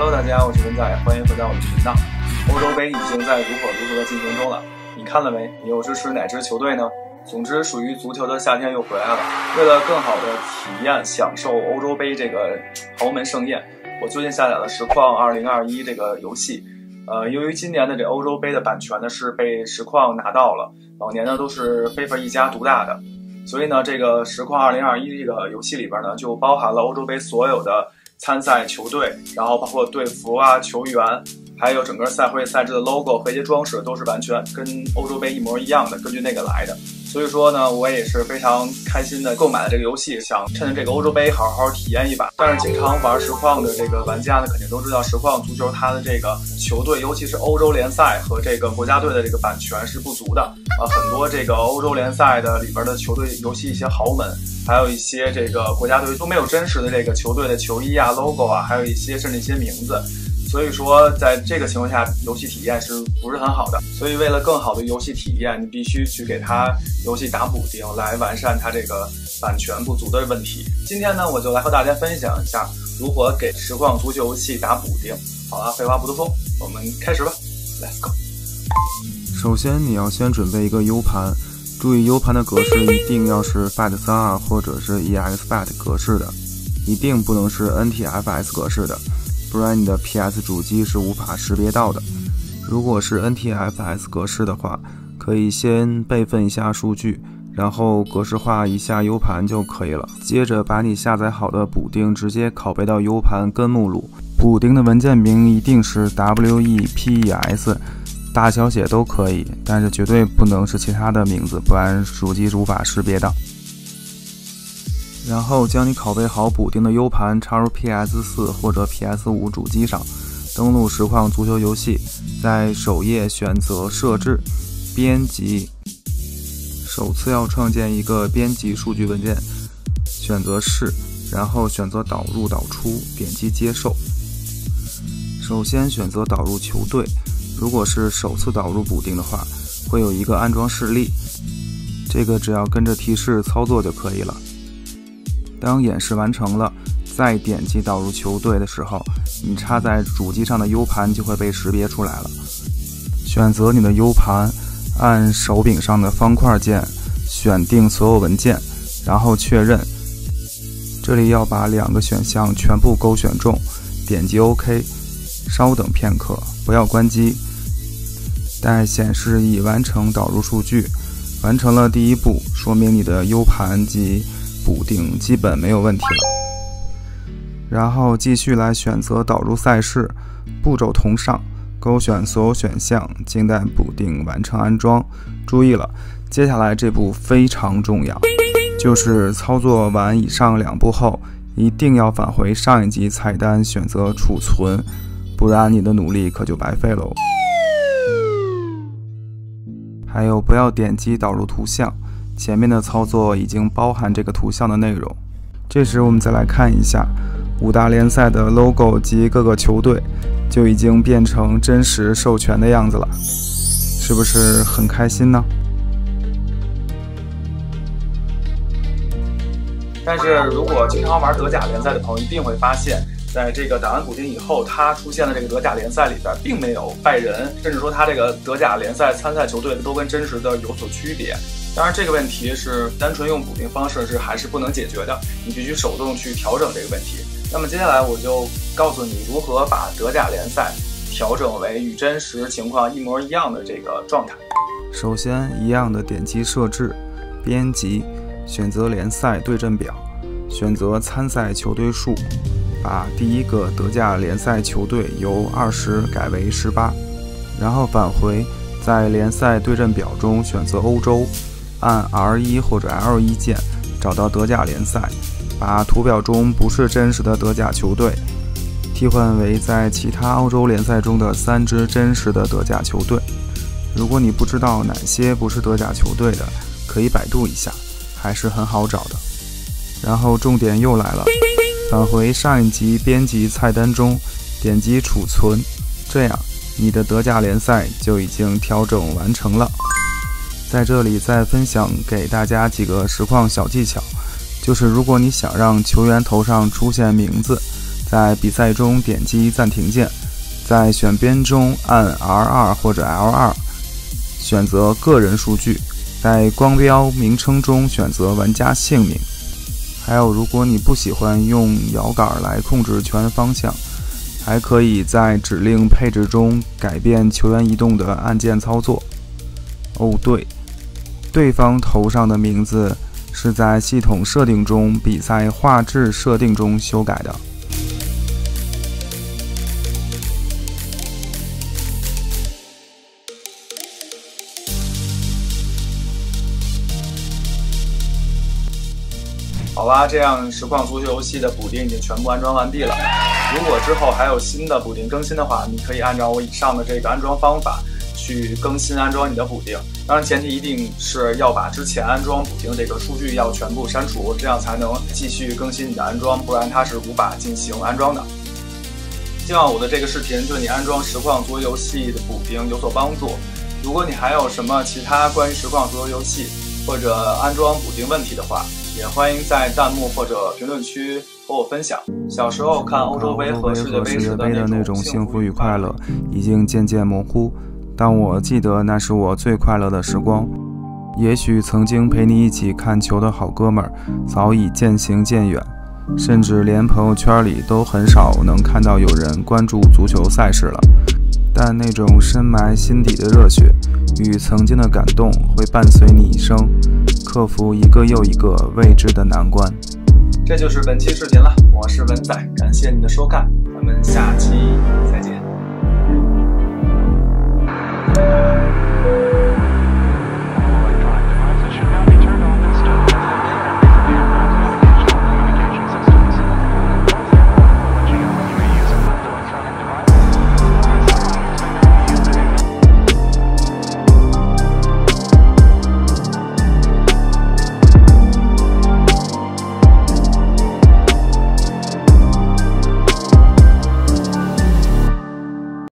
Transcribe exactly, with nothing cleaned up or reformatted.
Hello， 大家，我是文仔，欢迎回到我们的频道。欧洲杯已经在如火如荼的进行中了，你看了没？你又支持哪支球队呢？总之，属于足球的夏天又回来了。为了更好的体验、享受欧洲杯这个豪门盛宴，我最近下载了《实况二零二一》这个游戏。呃，由于今年的这欧洲杯的版权呢是被实况拿到了，往年呢都是 FIFA 一家独大的，所以呢，这个《实况二零二一》这个游戏里边呢就包含了欧洲杯所有的参赛球队，然后包括队服啊、球员，还有整个赛会赛制的 logo 和一些装饰都是完全跟欧洲杯一模一样的，根据那个来的。所以说呢，我也是非常开心的购买了这个游戏，想趁着这个欧洲杯好好体验一把。但是经常玩实况的这个玩家呢，肯定都知道实况足球它的这个球队，尤其是欧洲联赛和这个国家队的这个版权是不足的啊。很多这个欧洲联赛的里边的球队，尤其一些豪门，还有一些这个国家队都没有真实的这个球队的球衣啊、logo 啊，还有一些甚至一些名字。所以说，在这个情况下，游戏体验是不是很好的？所以为了更好的游戏体验，你必须去给它游戏打补丁，来完善它这个版权不足的问题。今天呢，我就来和大家分享一下如何给实况足球游戏打补丁。好了，废话不多说，我们开始吧 ，Let's go。首先，你要先准备一个 U 盘，注意 U 盘的格式一定要是 F A T三十二 或者是 E X F A T 格式的，一定不能是 N T F S 格式的。不然你的 P S 主机是无法识别到的。如果是 N T F S 格式的话，可以先备份一下数据，然后格式化一下 U 盘就可以了。接着把你下载好的补丁直接拷贝到 U 盘根目录，补丁的文件名一定是 W E P E S， 大小写都可以，但是绝对不能是其他的名字，不然主机是无法识别到。然后将你拷贝好补丁的 U 盘插入 P S 四 或者 P S 五 主机上，登录实况足球游戏，在首页选择设置、编辑。首次要创建一个编辑数据文件，选择是，然后选择导入导出，点击接受。首先选择导入球队，如果是首次导入补丁的话，会有一个安装示例，这个只要跟着提示操作就可以了。当演示完成了，再点击导入球队的时候，你插在主机上的 U 盘就会被识别出来了。选择你的 U 盘，按手柄上的方块键选定所有文件，然后确认。这里要把两个选项全部勾选中，点击 OK， 稍等片刻，不要关机。待显示已完成导入数据，完成了第一步，说明你的 U 盘及补丁基本没有问题了。然后继续来选择导入赛事，步骤同上，勾选所有选项，静待补丁完成安装。注意了，接下来这步非常重要，就是操作完以上两步后，一定要返回上一级菜单选择储存，不然你的努力可就白费喽。还有，不要点击导入图像。前面的操作已经包含这个图像的内容。这时我们再来看一下五大联赛的 logo 及各个球队，就已经变成真实授权的样子了，是不是很开心呢？但是如果经常玩德甲联赛的朋友一定会发现，在这个打完补丁以后，它出现的这个德甲联赛里边并没有拜仁，甚至说它这个德甲联赛参赛球队都跟真实的有所区别。当然，这个问题是单纯用补丁方式是还是不能解决的，你必须手动去调整这个问题。那么接下来我就告诉你如何把德甲联赛调整为与真实情况一模一样的这个状态。首先，一样的点击设置、编辑，选择联赛对阵表，选择参赛球队数，把第一个德甲联赛球队由二十改为十八，然后返回，在联赛对阵表中选择欧洲。按 R 一 或者 L 一 键找到德甲联赛，把图表中不是真实的德甲球队替换为在其他欧洲联赛中的三支真实的德甲球队。如果你不知道哪些不是德甲球队的，可以百度一下，还是很好找的。然后重点又来了，返回上一级编辑菜单中，点击储存，这样你的德甲联赛就已经调整完成了。在这里再分享给大家几个实况小技巧，就是如果你想让球员头上出现名字，在比赛中点击暂停键，在选边中按 R 二 或者 L 二， 选择个人数据，在光标名称中选择玩家姓名。还有，如果你不喜欢用摇杆来控制球员方向，还可以在指令配置中改变球员移动的按键操作。哦，对，对方头上的名字是在系统设定中比赛画质设定中修改的。好啦，这样实况足球游戏的补丁已经全部安装完毕了。如果之后还有新的补丁更新的话，你可以按照我以上的这个安装方法去更新安装你的补丁。当然，前提一定是要把之前安装补丁这个数据要全部删除，这样才能继续更新你的安装，不然它是无法进行安装的。希望我的这个视频对你安装实况足球游戏的补丁有所帮助。如果你还有什么其他关于实况足球游戏或者安装补丁问题的话，也欢迎在弹幕或者评论区和我分享。小时候看欧洲杯和世界杯时的那种幸福与快乐已经渐渐模糊，但我记得那是我最快乐的时光。也许曾经陪你一起看球的好哥们儿早已渐行渐远，甚至连朋友圈里都很少能看到有人关注足球赛事了。但那种深埋心底的热血与曾经的感动会伴随你一生，克服一个又一个未知的难关。这就是本期视频了，我是文仔，感谢你的收看，咱们下。